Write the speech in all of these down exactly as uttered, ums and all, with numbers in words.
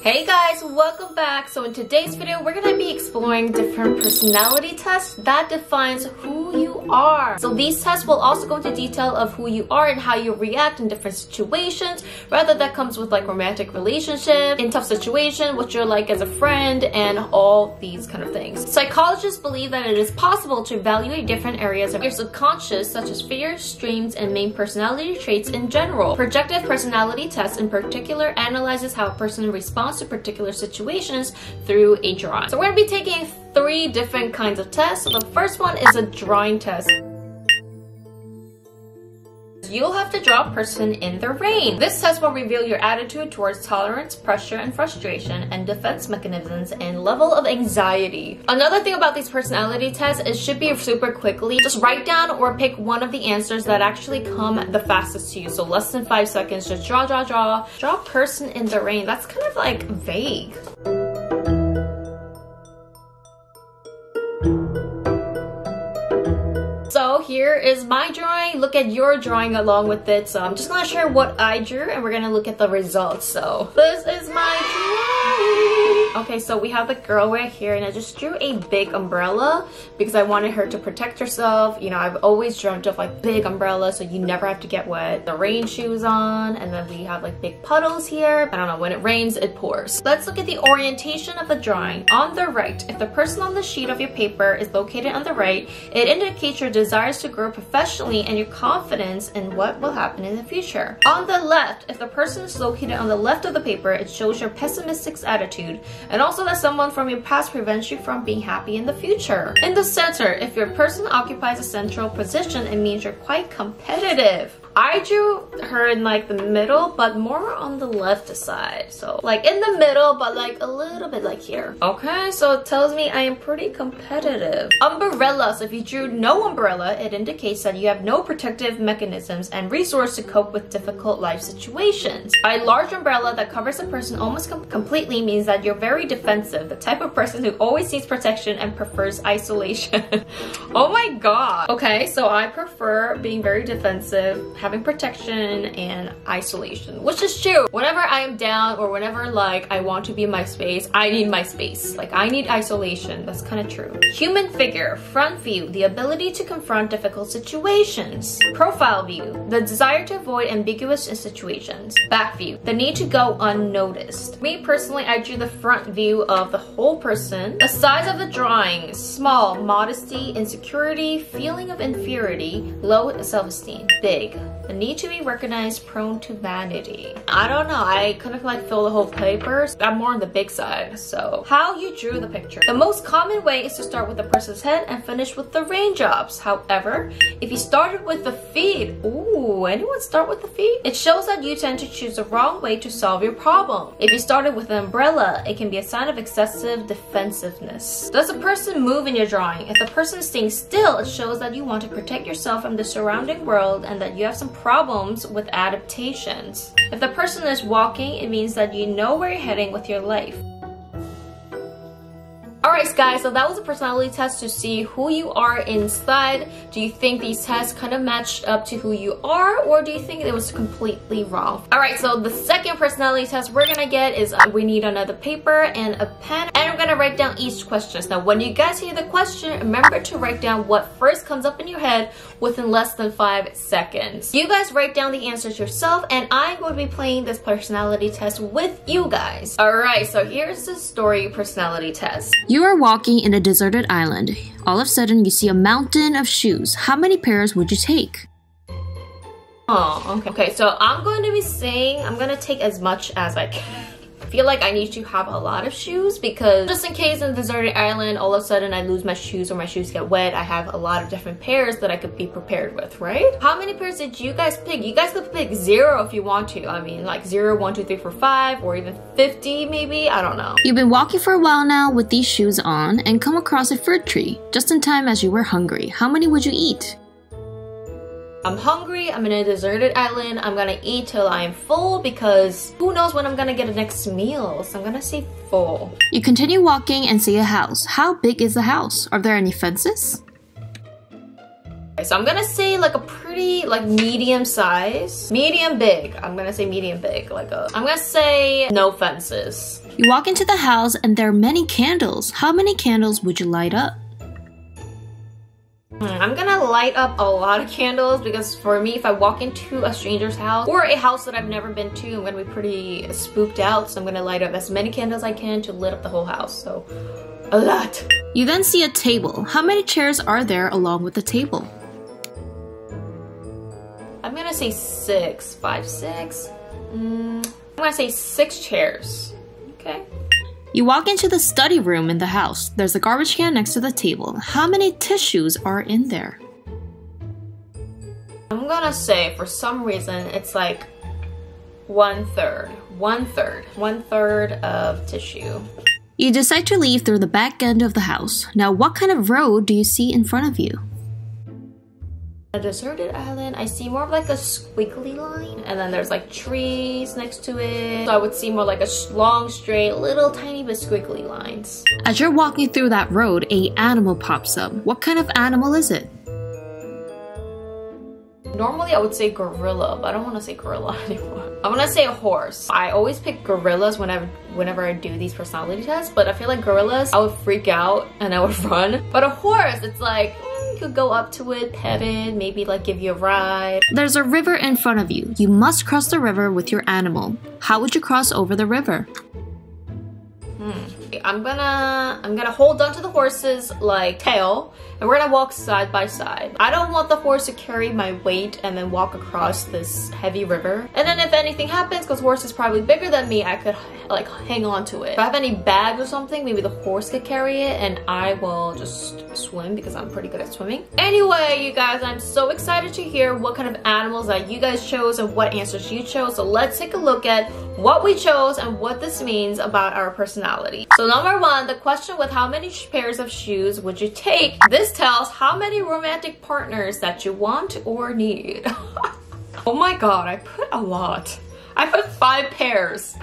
Hey guys, welcome back. So in today's video, we're gonna be exploring different personality tests that defines who you are. So these tests will also go into detail of who you are and how you react in different situations, whether that comes with like romantic relationship, in tough situation, what you're like as a friend, and all these kind of things. Psychologists believe that it is possible to evaluate different areas of your subconscious, such as fears, dreams, and main personality traits in general. Projective personality tests in particular analyzes how a person responds to particular situations through a drawing. So we're going to be taking three different kinds of tests. So the first one is a drawing test. You'll have to draw a person in the rain. This test will reveal your attitude towards tolerance, pressure, and frustration, and defense mechanisms and level of anxiety. Another thing about these personality tests, it should be super quickly. Just write down or pick one of the answers that actually come the fastest to you. So less than five seconds, just draw, draw, draw. Draw a person in the rain. That's kind of like vague. So here is my drawing. Look at your drawing along with it. So I'm just gonna share what I drew and we're gonna look at the results. So this is my drawing. Okay, so we have the girl right here and I just drew a big umbrella because I wanted her to protect herself. You know, I've always dreamt of like big umbrellas so you never have to get wet. The rain shoes on, and then we have like big puddles here. I don't know, when it rains, it pours. Let's look at the orientation of the drawing. On the right, if the person on the sheet of your paper is located on the right, it indicates your desires to grow professionally and your confidence in what will happen in the future. On the left, if the person is located on the left of the paper, it shows your pessimistic attitude and also that someone from your past prevents you from being happy in the future. In the center, if your person occupies a central position, it means you're quite competitive. I drew her in like the middle, but more on the left side. So like in the middle, but like a little bit like here. Okay, so it tells me I am pretty competitive. Umbrellas, if you drew no umbrella, it indicates that you have no protective mechanisms and resource to cope with difficult life situations. A large umbrella that covers a person almost com completely means that you're very defensive, the type of person who always needs protection and prefers isolation. Oh my God. Okay, so I prefer being very defensive, having protection and isolation, which is true. Whenever I am down or whenever like I want to be in my space, I need my space. Like I need isolation. That's kind of true. Human figure, front view, the ability to confront difficult situations. Profile view, the desire to avoid ambiguous situations. Back view, the need to go unnoticed. Me personally, I drew the front view of the whole person. The size of the drawing, small, modesty, insecurity, feeling of inferiority, low self-esteem. Big, the need to be recognized, prone to vanity. I don't know, I kind of like fill the whole paper. I'm more on the big side, so. How you drew the picture. The most common way is to start with the person's head and finish with the raindrops. However, if you started with the feet, ooh, anyone start with the feet? It shows that you tend to choose the wrong way to solve your problem. If you started with an umbrella, it can be a sign of excessive defensiveness. Does a person move in your drawing? If the person is staying still, it shows that you want to protect yourself from the surrounding world and that you have some problems with adaptations. If the person is walking, it means that you know where you're heading with your life. Alright guys, so that was a personality test to see who you are inside. Do you think these tests kind of matched up to who you are, or do you think it was completely wrong? Alright, so the second personality test we're gonna get is uh, we need another paper and a pen, and I'm gonna write down each question. Now when you guys hear the question, remember to write down what first comes up in your head within less than five seconds. You guys write down the answers yourself, and I'm going to be playing this personality test with you guys. Alright, so here's the story personality test. You are walking in a deserted island. All of a sudden, you see a mountain of shoes. How many pairs would you take? Oh, okay. Okay, so I'm going to be saying I'm going to take as much as I can. I feel like I need to have a lot of shoes because just in case on a deserted island, all of a sudden I lose my shoes or my shoes get wet, I have a lot of different pairs that I could be prepared with, right? How many pairs did you guys pick? You guys could pick zero if you want to. I mean, like zero, one, two, three, four, five, or even fifty maybe, I don't know. You've been walking for a while now with these shoes on and come across a fruit tree just in time as you were hungry. How many would you eat? I'm hungry, I'm in a deserted island, I'm gonna eat till I'm full because who knows when I'm gonna get the next meal, so I'm gonna say full. You continue walking and see a house. How big is the house? Are there any fences? So I'm gonna say like a pretty like medium size, medium big. I'm gonna say medium big, like a, I'm gonna say no fences. You walk into the house and there are many candles. How many candles would you light up? I'm gonna light up a lot of candles because for me, if I walk into a stranger's house or a house that I've never been to, I'm gonna be pretty spooked out. So I'm gonna light up as many candles as I can to lit up the whole house. So a lot. You then see a table. How many chairs are there along with the table? I'm gonna say six, five, six. Mm, I'm gonna say six chairs. Okay. You walk into the study room in the house. There's a garbage can next to the table. How many tissues are in there? I'm gonna say for some reason it's like one third, one third, one third of tissue. You decide to leave through the back end of the house. Now, what kind of road do you see in front of you? A deserted island. I see more of like a squiggly line, and then there's like trees next to it, so I would see more like a long straight little tiny but squiggly lines. As you're walking through that road, a animal pops up. What kind of animal is it? Normally I would say gorilla, but I don't want to say gorilla anymore. I'm gonna say a horse. I always pick gorillas whenever whenever I do these personality tests, but I feel like gorillas, I would freak out and I would run. But a horse, it's like could go up to it, pet it, maybe like give you a ride. There's a river in front of you. You must cross the river with your animal. How would you cross over the river? Hmm. I'm gonna I'm gonna hold onto the horse's like tail, and we're gonna walk side by side. I don't want the horse to carry my weight and then walk across this heavy river. And then if anything happens, because the horse is probably bigger than me, I could like hang on to it. If I have any bags or something, maybe the horse could carry it and I will just swim because I'm pretty good at swimming. Anyway, you guys, I'm so excited to hear what kind of animals that you guys chose and what answers you chose. So let's take a look at what we chose and what this means about our personality. So number one, the question with how many pairs of shoes would you take? This tells how many romantic partners that you want or need. Oh my god, I put a lot. I put five pairs.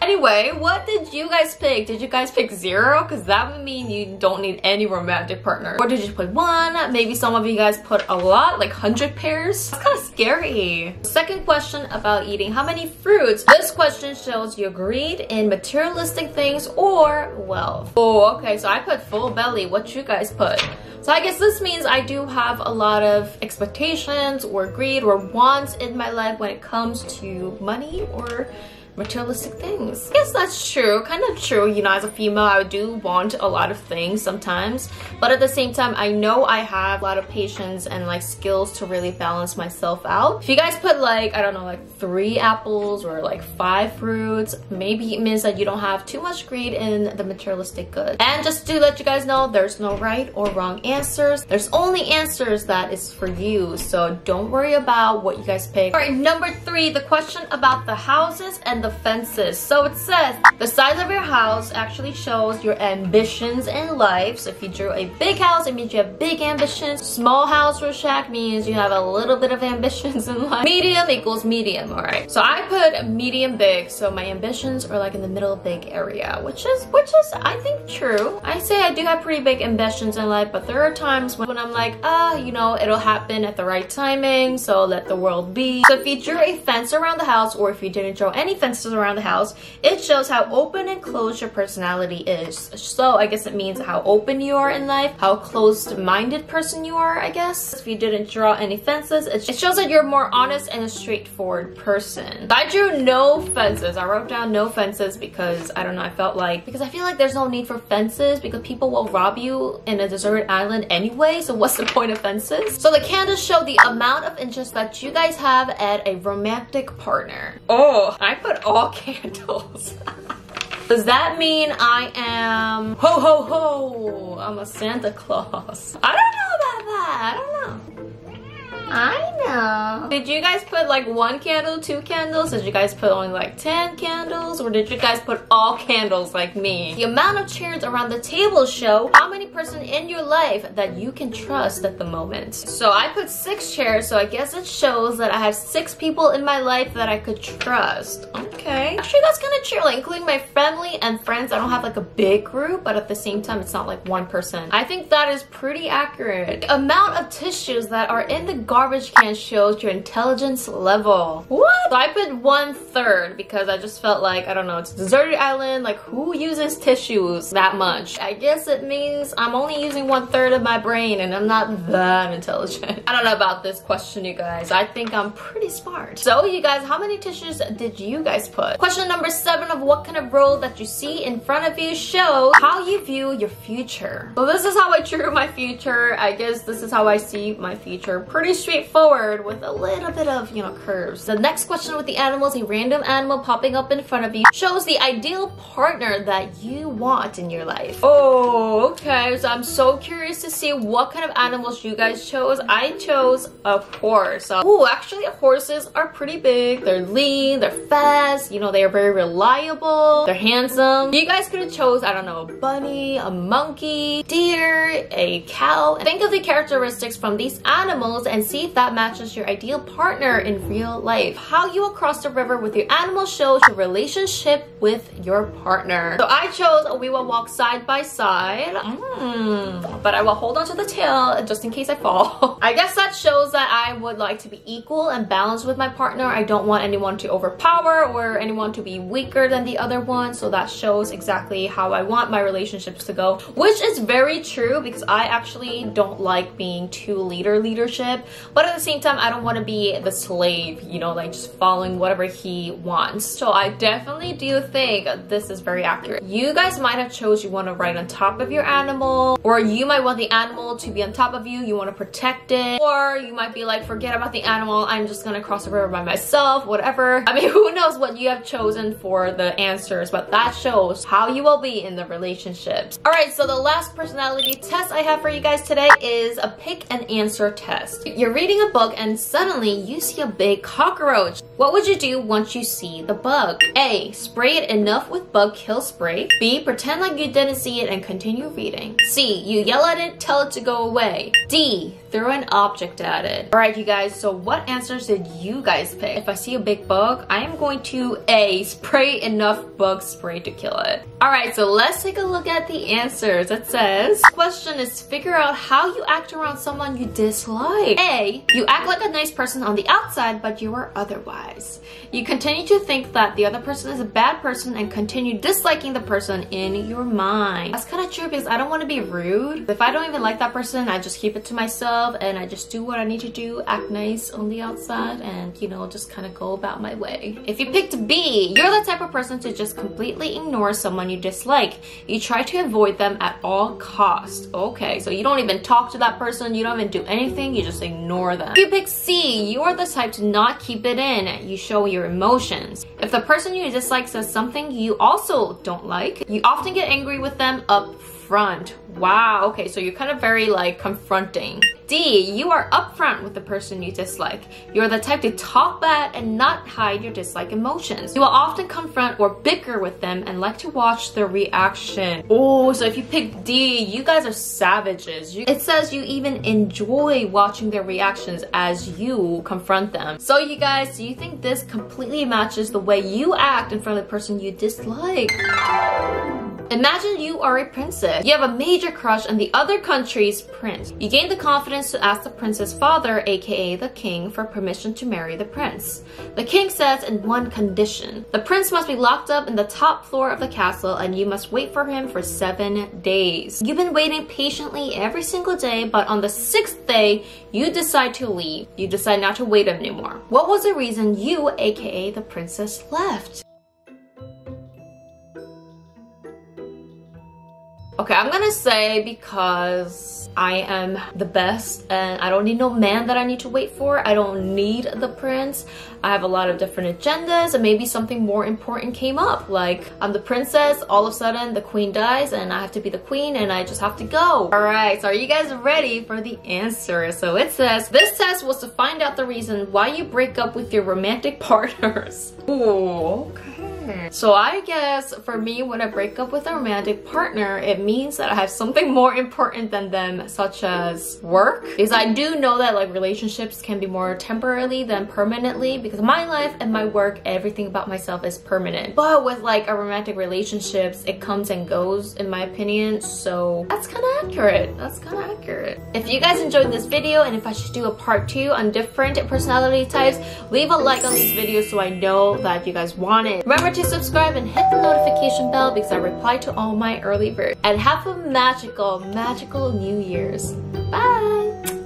Anyway, what did you guys pick? Did you guys pick zero? Because that would mean you don't need any romantic partner. Or did you put one? Maybe some of you guys put a lot, like one hundred pairs. That's kind of scary. Second question about eating how many fruits? This question shows you agreed in materialistic things or wealth. Oh, okay, so I put full belly. What you guys put? So I guess this means I do have a lot of expectations or greed or wants in my life when it comes to money or materialistic things. I guess that's true, kind of true. You know, as a female, I do want a lot of things sometimes, but at the same time, I know I have a lot of patience and like skills to really balance myself out. If you guys put like, I don't know, like three apples or like five fruits, maybe it means that you don't have too much greed in the materialistic goods. And just to let you guys know, there's no right or wrong answers. There's only answers that is for you, so don't worry about what you guys pick. All right, number three, the question about the houses and the The fences. So it says the size of your house actually shows your ambitions in life. So if you drew a big house, it means you have big ambitions. Small house or shack means you have a little bit of ambitions in life. Medium equals medium. All right, so I put medium big, so my ambitions are like in the middle big area, which is which is I think true. I say I do have pretty big ambitions in life, but there are times when I'm like, ah, oh, you know, it'll happen at the right timing, so let the world be. So if you drew a fence around the house, or if you didn't draw any fence around the house, it shows how open and closed your personality is. So I guess it means how open you are in life, how closed-minded person you are, I guess. If you didn't draw any fences, it shows that you're more honest and a straightforward person. I drew no fences. I wrote down no fences because, I don't know, I felt like, because I feel like there's no need for fences because people will rob you in a deserted island anyway, so what's the point of fences? So the candles show the amount of interest that you guys have at a romantic partner. Oh, I put all candles. Does that mean I am ho ho ho? I'm a Santa Claus. I don't know about that. I don't know. I know. Did you guys put like one candle, two candles? Did you guys put only like ten candles? Or did you guys put all candles like me? The amount of chairs around the table show how many person in your life that you can trust at the moment. So I put six chairs, so I guess it shows that I have six people in my life that I could trust. Okay. okay. Actually, that's kind of chill, including my family and friends. I don't have like a big group, but at the same time, it's not like one person. I think that is pretty accurate. The amount of tissues that are in the garbage can shows your intelligence level. What? So I put one third because I just felt like, I don't know, it's a deserted island. Like, who uses tissues that much? I guess it means I'm only using one third of my brain and I'm not that intelligent. I don't know about this question, you guys. I think I'm pretty smart. So you guys, how many tissues did you guys put? Question number seven of what kind of role that you see in front of you shows how you view your future. So this is how I drew my future. I guess this is how I see my future. Pretty straightforward with a little bit of, you know, curves. The next question with the animals, a random animal popping up in front of you shows the ideal partner that you want in your life. Oh, okay. So I'm so curious to see what kind of animals you guys chose. I chose a horse. Oh, actually horses are pretty big. They're lean, they're fast, you know, they are very reliable, they're handsome. You guys could have chose, I don't know, a bunny, a monkey, deer, a cow. Think of the characteristics from these animals and see if that matches your ideal partner in real life. How you will cross the river with your animal shows your relationship with your partner. So I chose we will walk side by side, mm, but I will hold on to the tail just in case I fall. I guess that shows that I would like to be equal and balanced with my partner. I don't want anyone to overpower or anyone to be weaker than the other one. So that shows exactly how I want my relationships to go, which is very true because I actually don't like being too leader leadership. But at the same time, I don't want to be the slave, you know, like just following whatever he wants. So I definitely do think this is very accurate. You guys might have chose you want to ride on top of your animal, or you might want the animal to be on top of you. You want to protect it, or you might be like, forget about the animal, I'm just gonna cross the river by myself, whatever. I mean, who knows what you have chosen for the answers, but that shows how you will be in the relationships. All right, so the last personality test I have for you guys today is a pick and answer test. You're reading a book and suddenly you see a big cockroach. What would you do once you see the bug? A, spray it enough with bug kill spray. B, pretend like you didn't see it and continue reading. C, you yell at it, tell it to go away. D, throw an object at it. All right, you guys, so what answers did you guys pick? If I see a big bug, I am going to A, spray enough bug spray to kill it. All right, so let's take a look at the answers. It says, question is figure out how you act around someone you dislike. A, you act like a nice person on the outside, but you are otherwise. You continue to think that the other person is a bad person and continue disliking the person in your mind. That's kind of true because I don't want to be rude. If I don't even like that person, I just keep it to myself and I just do what I need to do, act nice on the outside and, you know, just kind of go about my way. If you picked B, you're the type of person to just completely ignore someone you dislike. You try to avoid them at all costs. Okay, so you don't even talk to that person, you don't even do anything, you just ignore them. If you pick C, you're the type to not keep it in. You show your emotions. If the person you dislike says something you also don't like, you often get angry with them up front. Wow, okay, so you're kind of very like confronting. D, you are upfront with the person you dislike. You're the type to talk back and not hide your dislike emotions. You will often confront or bicker with them and like to watch their reaction. Oh, so if you pick D, you guys are savages. You, it says you even enjoy watching their reactions as you confront them. So you guys, do you think this completely matches the way you act in front of the person you dislike? Imagine you are a princess. You have a major crush on the other country's prince. You gain the confidence to ask the prince's father, aka the king, for permission to marry the prince. The king says in one condition. The prince must be locked up in the top floor of the castle and you must wait for him for seven days. You've been waiting patiently every single day, but on the sixth day, you decide to leave. You decide not to wait anymore. What was the reason you, aka the princess, left? Okay, I'm gonna say because I am the best and I don't need no man that I need to wait for. I don't need the prince. I have a lot of different agendas and maybe something more important came up. Like, I'm the princess, all of a sudden the queen dies and I have to be the queen and I just have to go. All right, so are you guys ready for the answer? So it says, this test was to find out the reason why you break up with your romantic partners. Ooh, okay. Mm. So I guess for me, when I break up with a romantic partner, it means that I have something more important than them, such as work. Because I do know that like relationships can be more temporarily than permanently, because my life and my work, everything about myself is permanent. But with like a romantic relationships, it comes and goes in my opinion. So that's kind of accurate. That's kind of accurate. If you guys enjoyed this video and if I should do a part two on different personality types, leave a like on these videos so I know that you guys want it. Remember to subscribe and hit the notification bell because I reply to all my early birds. And have a magical, magical New Year's. Bye!